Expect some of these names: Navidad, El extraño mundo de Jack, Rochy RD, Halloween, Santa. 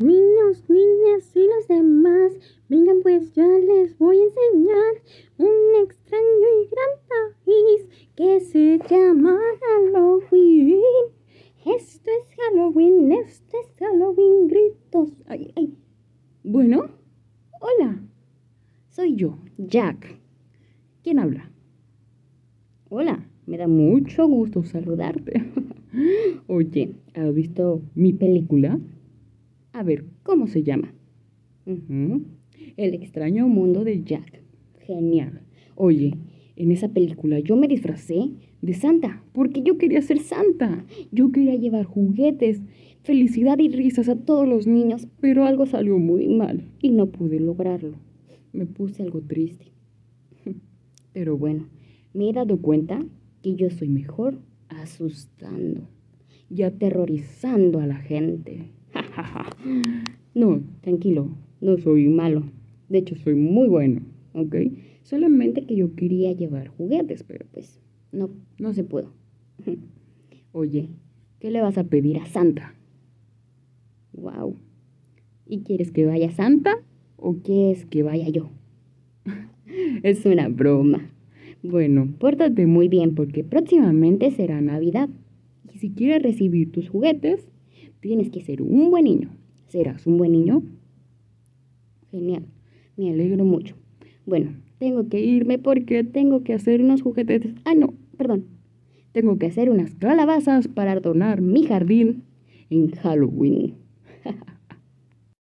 Niños, niñas y los demás, vengan pues ya les voy a enseñar un extraño y gran país que se llama Halloween. Esto es Halloween, esto es Halloween, gritos. Ay, ay. Bueno, hola, soy yo, Jack. ¿Quién habla? Hola, me da mucho gusto saludarte. Oye, ¿has visto mi película? A ver, ¿cómo se llama? El extraño mundo de Jack. Genial. Oye, en esa película yo me disfracé de Santa, porque yo quería ser Santa. Yo quería llevar juguetes, felicidad y risas a todos los niños, pero algo salió muy mal y no pude lograrlo. Me puse algo triste. Pero bueno, me he dado cuenta que yo soy mejor asustando y aterrorizando a la gente. No, tranquilo, no soy malo. De hecho, soy muy bueno, ¿ok? Solamente que yo quería llevar juguetes, pero pues no se pudo. Oye, ¿qué le vas a pedir a Santa? Wow. ¿Y quieres que vaya Santa o quieres que vaya yo? Es una broma. Bueno, pórtate muy bien porque próximamente será Navidad. Y si quieres recibir tus juguetes, tienes que ser un buen niño. ¿Serás un buen niño? Genial, me alegro mucho. Bueno, tengo que irme porque tengo que hacer unos juguetes. Ah, no, perdón. Tengo que hacer unas calabazas para adornar mi jardín en Halloween.